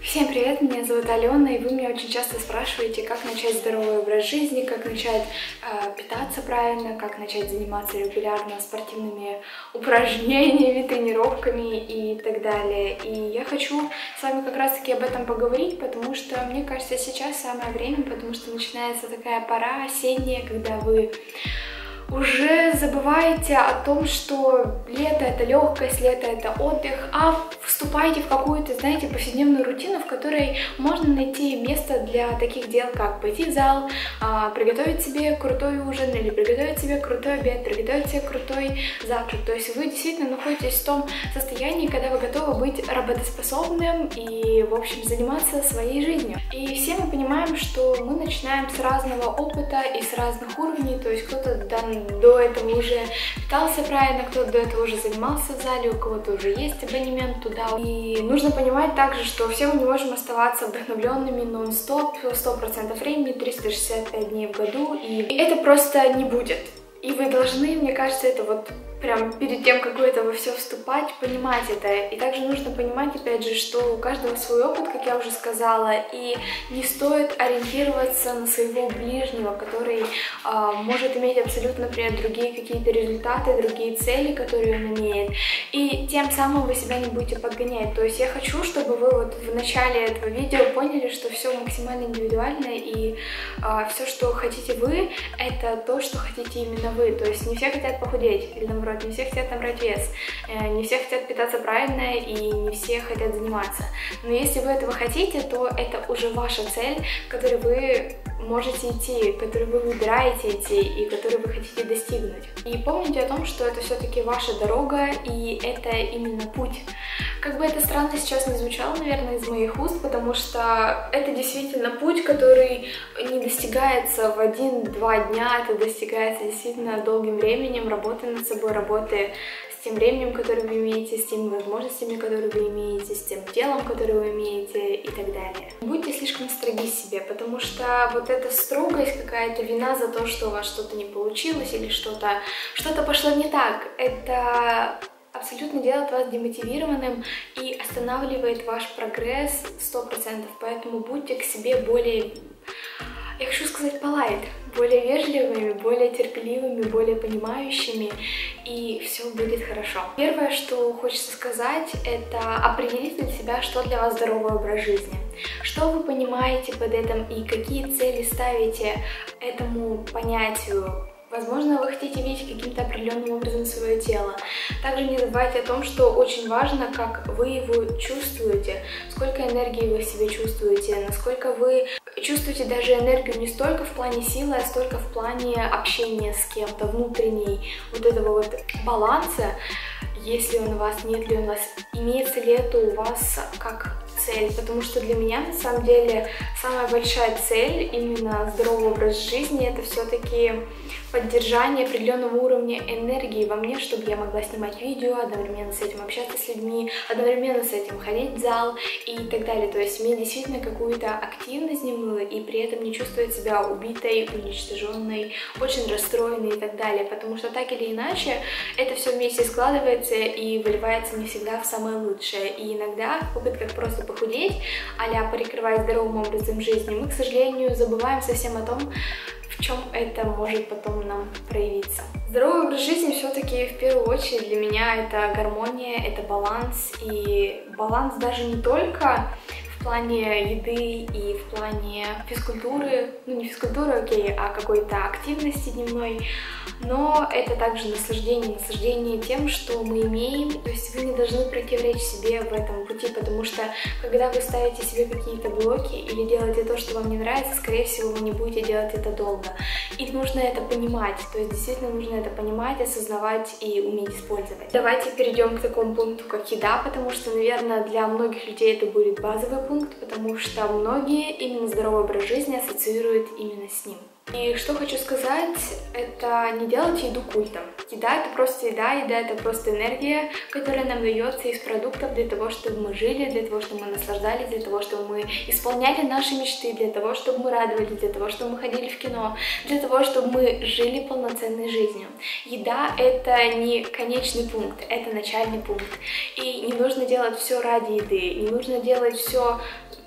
Всем привет, меня зовут Алена, и вы меня очень часто спрашиваете, как начать здоровый образ жизни, как начать питаться правильно, как начать заниматься регулярно спортивными упражнениями, тренировками и так далее. И я хочу с вами как раз-таки об этом поговорить, потому что, мне кажется, сейчас самое время, потому что начинается такая пора осенняя, когда вы уже забываете о том, что лето — это легкость, лето — это отдых, а вступаете в какую-то, знаете, повседневную рутину, в которой можно найти место для таких дел, как пойти в зал, приготовить себе крутой ужин или приготовить себе крутой обед, приготовить себе крутой завтрак. То есть вы действительно находитесь в том состоянии, когда вы готовы быть работоспособным и, в общем, заниматься своей жизнью. И все мы понимаем, что мы начинаем с разного опыта и с разных уровней, то есть кто-то до этого уже питался правильно, кто-то до этого уже занимался в зале, у кого-то уже есть абонемент туда. И нужно понимать также, что все мы не можем оставаться вдохновленными нон-стоп, 100% времени, 365 дней в году, и это просто не будет. И вы должны, мне кажется, это вот прям перед тем, как в это во все вступать, понимать это. И также нужно понимать, опять же, что у каждого свой опыт, как я уже сказала, и не стоит ориентироваться на своего ближнего, который может иметь абсолютно, например, другие какие-то результаты, другие цели, которые он имеет. И тем самым вы себя не будете подгонять. То есть я хочу, чтобы вы вот в начале этого видео поняли, что все максимально индивидуально, и все, что хотите вы, это то, что хотите именно вы. То есть не все хотят похудеть, или наоборот, не все хотят набрать вес, не все хотят питаться правильно и не все хотят заниматься. Но если вы этого хотите, то это уже ваша цель, к которой вы можете идти, к которой вы выбираете идти и которую вы хотите достигнуть. И помните о том, что это все-таки ваша дорога и это именно путь. Как бы это странно сейчас не звучало, наверное, из моих уст, потому что это действительно путь, который не достигается в 1-2 дня, это достигается действительно долгим временем, работы над собой, работы с тем временем, которое вы имеете, с теми возможностями, которые вы имеете, с тем телом, которое вы имеете и так далее. Не будьте слишком строги себе, потому что вот эта строгость, какая-то вина за то, что у вас что-то не получилось или что-то пошло не так, это абсолютно делает вас демотивированным и останавливает ваш прогресс 100%. Поэтому будьте к себе более, я хочу сказать, полайт, более вежливыми, более терпеливыми, более понимающими, и все будет хорошо. Первое, что хочется сказать, это определить для себя, что для вас здоровый образ жизни. Что вы понимаете под этим и какие цели ставите этому понятию. Возможно, вы хотите видеть каким-то определенным образом свое тело. Также не забывайте о том, что очень важно, как вы его чувствуете, сколько энергии вы в себе чувствуете, насколько вы чувствуете даже энергию не столько в плане силы, а столько в плане общения с кем-то, внутренней вот этого вот баланса, если он у вас, нет ли у вас, имеется ли это у вас как цель, потому что для меня на самом деле самая большая цель именно здорового образа жизни — это все-таки поддержание определенного уровня энергии во мне, чтобы я могла снимать видео, одновременно с этим общаться с людьми, одновременно с этим ходить в зал и так далее. То есть мне действительно какую-то активность дневную и при этом не чувствовать себя убитой, уничтоженной, очень расстроенной и так далее, потому что так или иначе это все вместе складывается и выливается не всегда в самое лучшее. И иногда в попытках просто похудеть, а-ля прикрывая здоровым образом жизни, мы, к сожалению, забываем совсем о том, в чем это может потом нам проявиться. Здоровый образ жизни все-таки в первую очередь для меня это гармония, это баланс, и баланс даже не только в плане еды и в плане физкультуры, ну не физкультуры, окей, а какой-то активности дневной, но это также наслаждение тем, что мы имеем, то есть вы не должны противоречить себе в этом пути, потому что когда вы ставите себе какие-то блоки или делаете то, что вам не нравится, скорее всего, вы не будете делать это долго, и нужно это понимать, то есть действительно нужно это понимать, осознавать и уметь использовать. Давайте перейдем к такому пункту, как еда, потому что, наверное, для многих людей это будет базовый пункт, потому что многие именно здоровый образ жизни ассоциируют именно с ним. И что хочу сказать, это не делайте еду культом. Еда — это просто еда это просто энергия, которая нам дается из продуктов для того, чтобы мы жили, для того, чтобы мы наслаждались, для того, чтобы мы исполняли наши мечты, для того, чтобы мы радовались, для того, чтобы мы ходили в кино, для того, чтобы мы жили полноценной жизнью. Еда — это не конечный пункт, это начальный пункт. И не нужно делать все ради еды, не нужно делать все...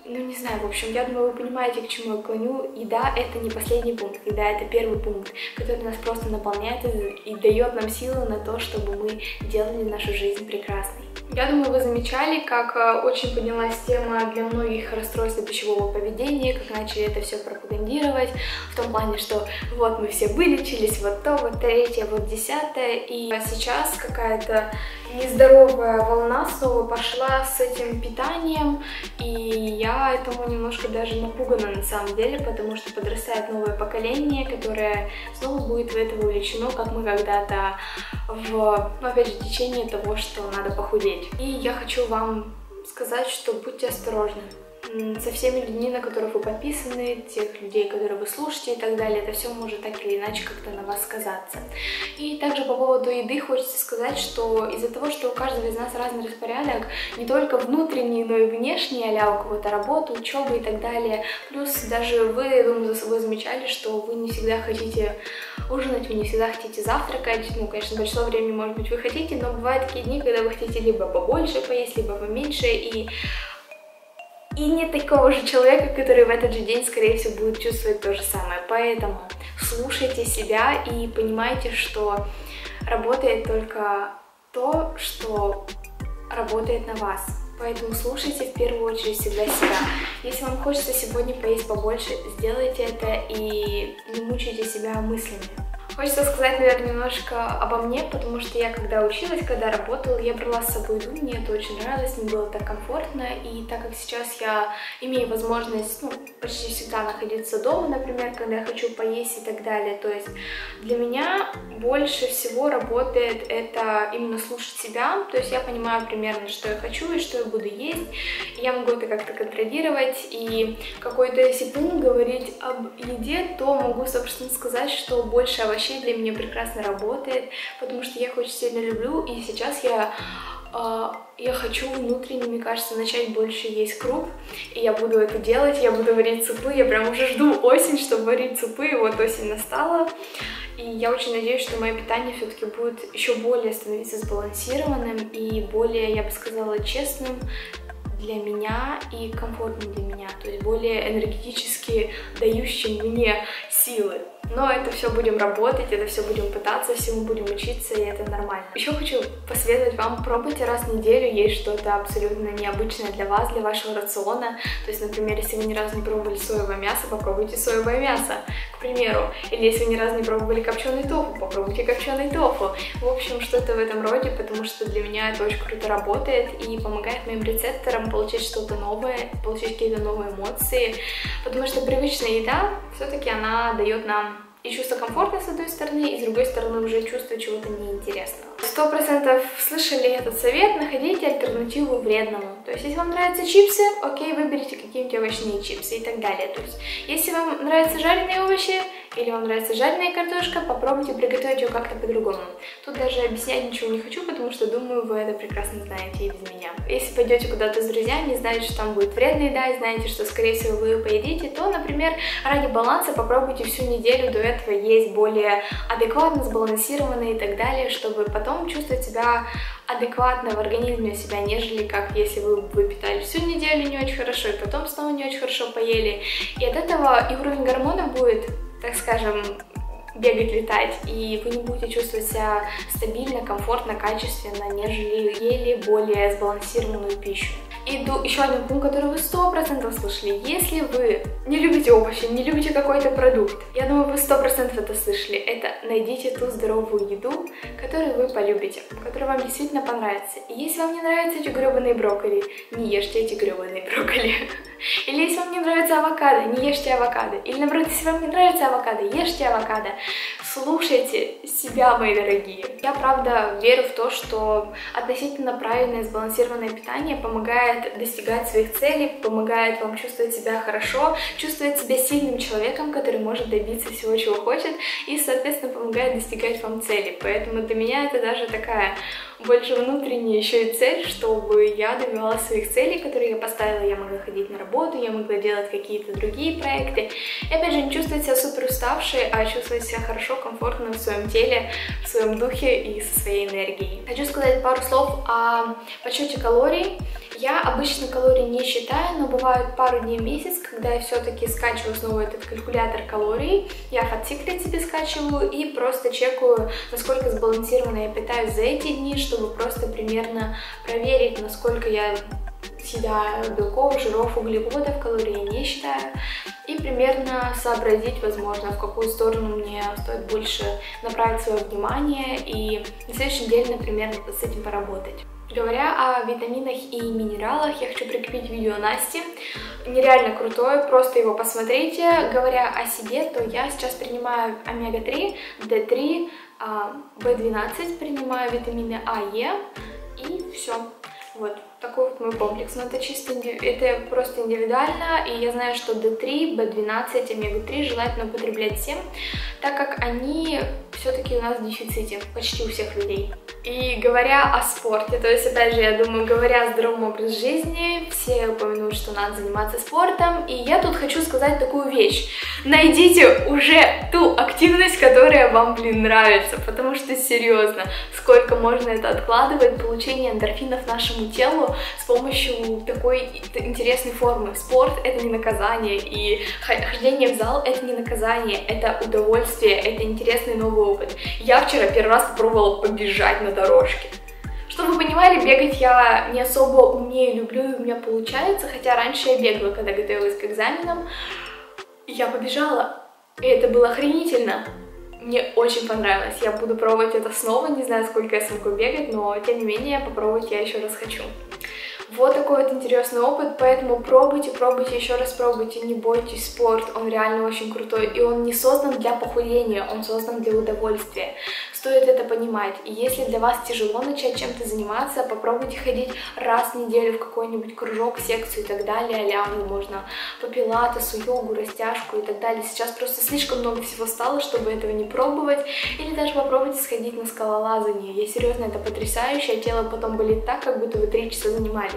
Ну, не знаю, в общем, я думаю, вы понимаете, к чему я клоню. Еда — это не последний пункт, еда — это первый пункт, который нас просто наполняет и дает нам силу на то, чтобы мы делали нашу жизнь прекрасной. Я думаю, вы замечали, как очень поднялась тема для многих расстройства пищевого поведения, как начали это все пропагандировать, в том плане, что вот мы все вылечились, вот то, вот третье, вот десятое, и сейчас какая-то нездоровая волна снова пошла с этим питанием, и я этому немножко даже напугана на самом деле, потому что подрастает новое поколение, которое снова будет в это вовлечено, как мы когда-то опять же, в течение того, что надо похудеть. И я хочу вам сказать, что будьте осторожны со всеми людьми, на которых вы подписаны, тех людей, которые вы слушаете и так далее. Это все может так или иначе как-то на вас сказаться. И также по поводу еды хочется сказать, что из-за того, что у каждого из нас разный распорядок, не только внутренний, но и внешний, а-ля у кого-то работа, учеба и так далее. Плюс даже вы, я думаю, за собой замечали, что вы не всегда хотите ужинать, вы не всегда хотите завтракать. Ну, конечно, большинство времени, может быть, вы хотите, но бывают такие дни, когда вы хотите либо побольше поесть, либо поменьше, и не такого же человека, который в этот же день, скорее всего, будет чувствовать то же самое. Поэтому слушайте себя и понимайте, что работает только то, что работает на вас. Поэтому слушайте в первую очередь всегда себя. Если вам хочется сегодня поесть побольше, сделайте это и не мучайте себя мыслями. Хочется сказать, наверное, немножко обо мне, потому что я, когда училась, когда работала, я брала с собой еду, мне это очень нравилось, мне было так комфортно, и так как сейчас я имею возможность, ну, почти всегда находиться дома, например, когда я хочу поесть и так далее, то есть для меня больше всего работает это именно слушать себя, то есть я понимаю примерно, что я хочу и что я буду есть, и я могу это как-то контролировать, и какой-то, если буду говорить об еде, то могу, собственно, сказать, что больше овощей для меня прекрасно работает, потому что я их очень сильно люблю, и сейчас я хочу внутренне, мне кажется, начать больше есть круп, и я буду это делать, я буду варить супы, я прям уже жду осень, чтобы варить супы, и вот осень настала, и я очень надеюсь, что мое питание все-таки будет еще более становиться сбалансированным и более, я бы сказала, честным для меня и комфортным для меня, то есть более энергетически дающим мне силы. Но это все будем работать, это все будем пытаться, всему будем учиться, и это нормально. Еще хочу посоветовать вам, пробуйте раз в неделю есть что-то абсолютно необычное для вас, для вашего рациона. То есть, например, если вы ни разу не пробовали соевое мясо, попробуйте соевое мясо, к примеру. Или если вы ни разу не пробовали копченый тофу, попробуйте копченый тофу. В общем, что-то в этом роде, потому что для меня это очень круто работает и помогает моим рецепторам получать что-то новое, получать какие-то новые эмоции. Потому что привычная еда, все-таки она дает нам и чувство комфортно с одной стороны, и с другой стороны уже чувство чего-то неинтересного. 100% слышали этот совет, находите альтернативу вредному. То есть, если вам нравятся чипсы, окей, выберите какие-нибудь овощные чипсы и так далее. То есть, если вам нравятся жареные овощи, или вам нравится жареная картошка, попробуйте приготовить ее как-то по-другому. Тут даже объяснять ничего не хочу, потому что, думаю, вы это прекрасно знаете и без меня. Если пойдете куда-то с друзьями, знаете, что там будет вредная еда, и знаете, что, скорее всего, вы ее поедите, то, например, ради баланса попробуйте всю неделю до этого есть более адекватно, сбалансированно и так далее, чтобы потом чувствовать себя адекватно в организме себя, нежели как если вы питали всю неделю не очень хорошо, и потом снова не очень хорошо поели. И от этого и уровень гормонов будет, так скажем, бегать, летать, и вы не будете чувствовать себя стабильно, комфортно, качественно, нежели ели более сбалансированную пищу. И еще один пункт, который вы 100% слышали. Если вы не любите овощи, не любите какой-то продукт, я думаю, вы 100% это слышали, это найдите ту здоровую еду, которую вы полюбите, которая вам действительно понравится. И если вам не нравятся эти гребаные брокколи, не ешьте эти гребаные брокколи. Или если вам не нравится авокадо, не ешьте авокадо. Или наоборот, если вам не нравится авокадо, ешьте авокадо. Слушайте себя, мои дорогие. Я, правда, верю в то, что относительно правильное сбалансированное питание помогает достигать своих целей, помогает вам чувствовать себя хорошо, чувствовать себя сильным человеком, который может добиться всего, чего хочет, и, соответственно, помогает достигать вам цели. Поэтому для меня это даже такая больше внутренняя еще и цель, чтобы я добивалась своих целей, которые я поставила. Я могла ходить на работу, я могла делать какие-то другие проекты. И, опять же, не чувствовать себя супер уставшей, а чувствовать себя хорошо, комфортно в своем теле, в своем духе и со своей энергией. Хочу сказать пару слов о подсчете калорий. Я обычно калорий не считаю, но бывают пару дней в месяц, когда я все-таки скачиваю снова этот калькулятор калорий. Я в Hot Secret себе скачиваю и просто чекаю, насколько сбалансированно я питаюсь за эти дни, чтобы просто примерно проверить, насколько я съедаю белков, жиров, углеводов, калорий не считаю. И примерно сообразить, возможно, в какую сторону мне стоит больше направить свое внимание и на следующей неделе, например, с этим поработать. Говоря о витаминах и минералах, я хочу прикрепить видео Насти, нереально крутое, просто его посмотрите. Говоря о себе, то я сейчас принимаю омега-3, D3, B12, принимаю витамины А, Е и все. Вот такой вот мой комплекс, но это чисто, это просто индивидуально, и я знаю, что D3, B12, омега-3 желательно употреблять всем, так как они все-таки у нас в дефиците почти у всех людей. И говоря о спорте, то есть, опять же, я думаю, говоря о здоровом образе жизни, все упомянут, что надо заниматься спортом, и я тут хочу сказать такую вещь. Найдите уже ту активность, которая вам, нравится, потому что, серьезно, сколько можно это откладывать, получение эндорфинов нашему телу с помощью такой интересной формы. Спорт — это не наказание, и хождение в зал — это не наказание, это удовольствие, это интересный новый опыт. Я вчера первый раз попробовала побежать на дорожке. Чтобы вы понимали, бегать я не особо умею, люблю, и у меня получается, хотя раньше я бегала, когда готовилась к экзаменам, я побежала, и это было охренительно. Мне очень понравилось, я буду пробовать это снова, не знаю, сколько я смогу бегать, но, тем не менее, попробовать я еще раз хочу. Вот такой вот интересный опыт, поэтому пробуйте, пробуйте, еще раз пробуйте, не бойтесь, спорт, он реально очень крутой, и он не создан для похудения, он создан для удовольствия, стоит это понимать, и если для вас тяжело начать чем-то заниматься, попробуйте ходить раз в неделю в какой-нибудь кружок, секцию и так далее, лямы можно по пилатесу, йогу, растяжку и так далее, сейчас просто слишком много всего стало, чтобы этого не пробовать, или даже попробуйте сходить на скалолазание, я серьезно, это потрясающе, а тело потом болит так, как будто вы 3 часа занимались.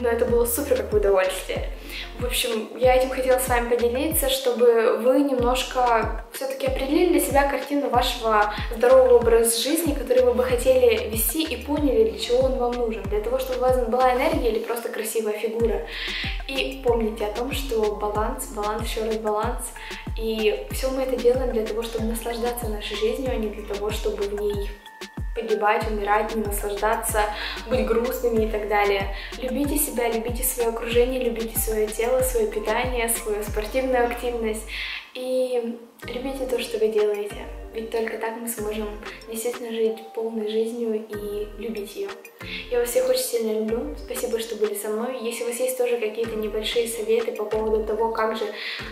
Но это было супер как удовольствие. В общем, я этим хотела с вами поделиться, чтобы вы немножко все-таки определили для себя картину вашего здорового образа жизни, который вы бы хотели вести, и поняли, для чего он вам нужен. Для того, чтобы у вас была энергия или просто красивая фигура. И помните о том, что баланс, баланс, еще раз баланс. И все мы это делаем для того, чтобы наслаждаться нашей жизнью, а не для того, чтобы в ней погибать, умирать, не наслаждаться, быть грустными и так далее. Любите себя, любите свое окружение, любите свое тело, свое питание, свою спортивную активность. И любите то, что вы делаете. Ведь только так мы сможем действительно жить полной жизнью и любить ее. Я вас всех очень сильно люблю. Спасибо, что были со мной. Если у вас есть тоже какие-то небольшие советы по поводу того, как же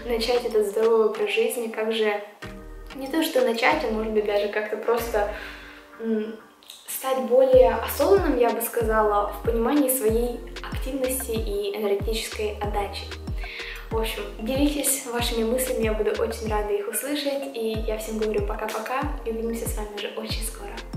начать этот здоровый образ жизни, как же не то, что начать, а может быть даже как-то просто стать более осознанным, я бы сказала, в понимании своей активности и энергетической отдачи. В общем, делитесь вашими мыслями, я буду очень рада их услышать, и я всем говорю пока-пока, и увидимся с вами уже очень скоро.